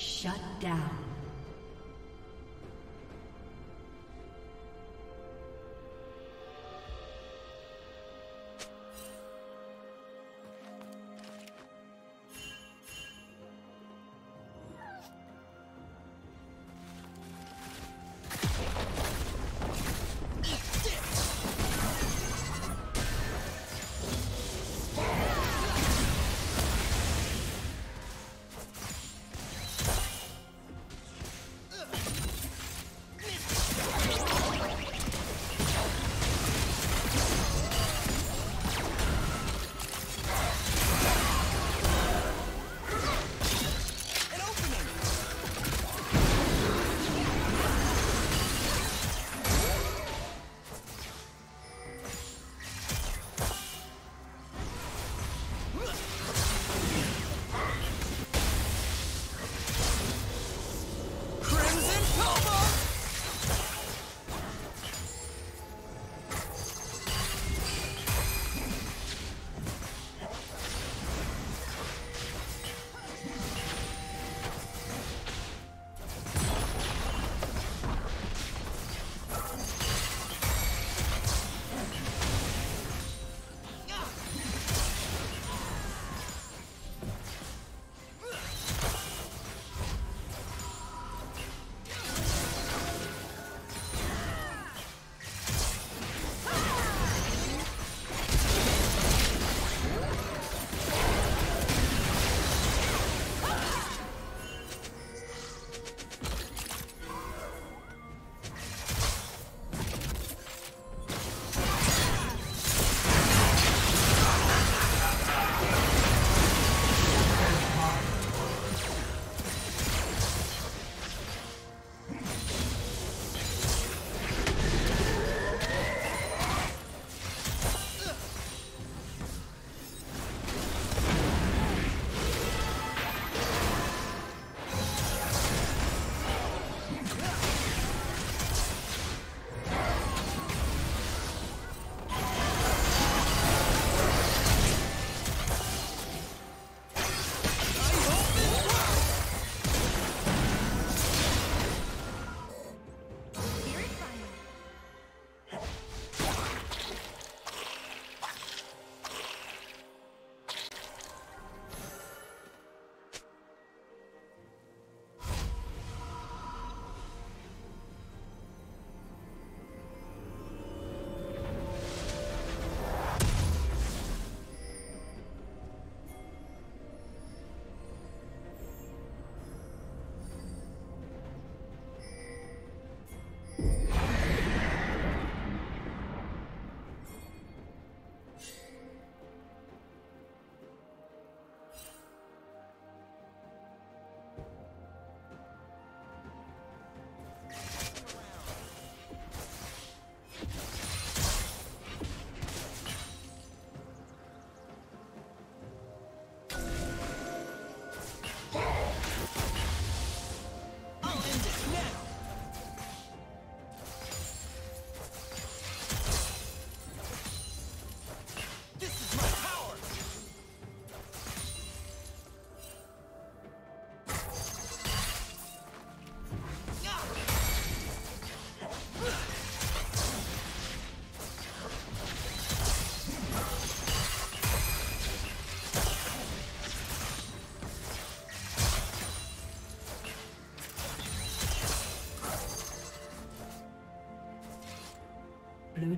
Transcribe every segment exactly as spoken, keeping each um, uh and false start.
Shut down. Blue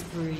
Spree.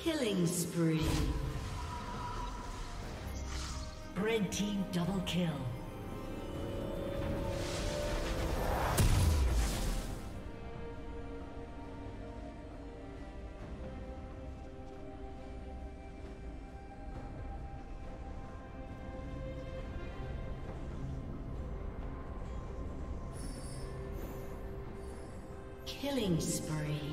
Killing spree. Red team double kill. Killing spree.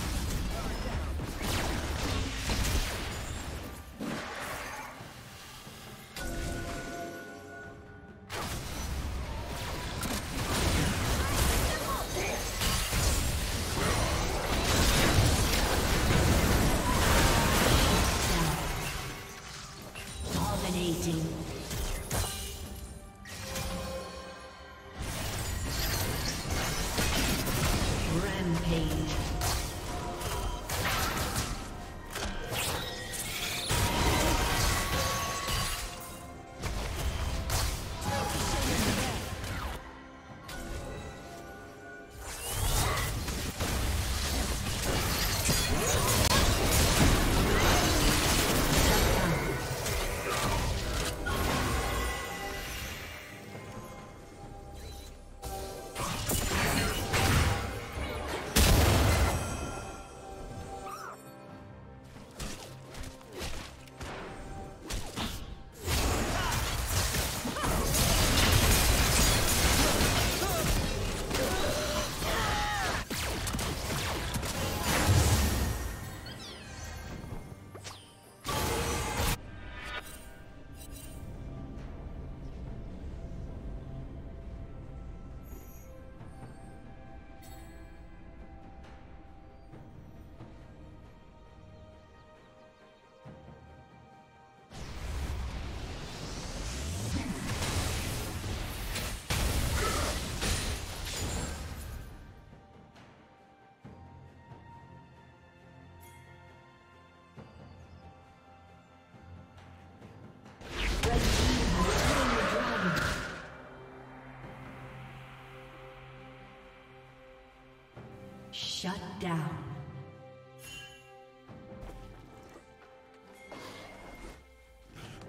Shut down.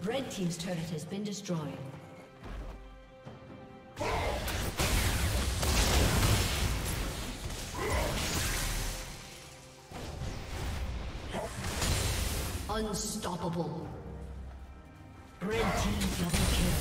Red team's turret has been destroyed. Unstoppable. Red team double kill.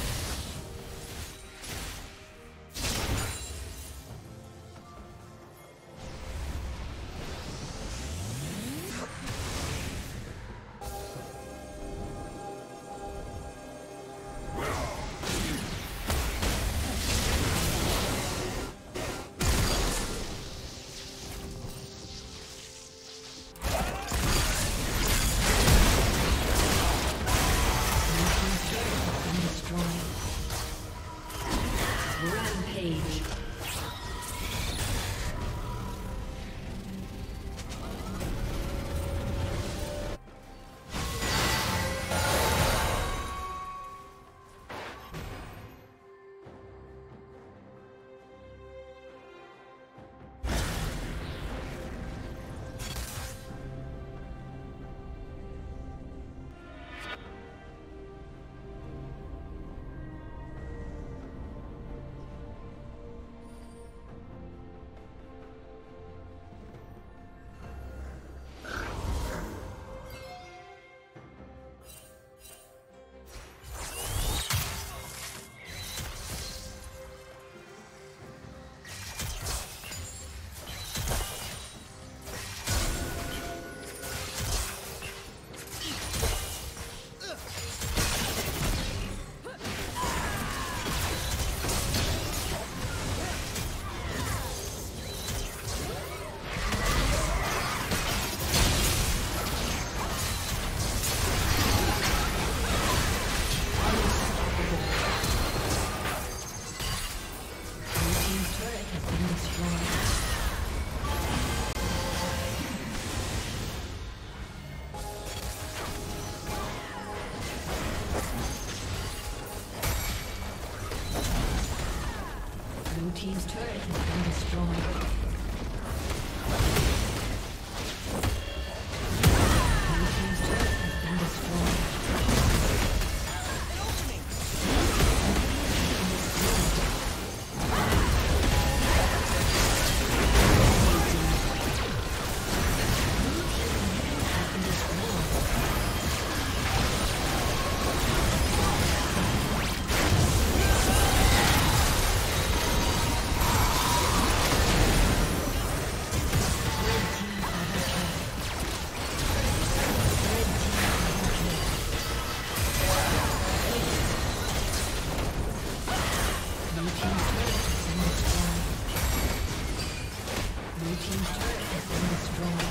Team's turret has been destroyed. Red.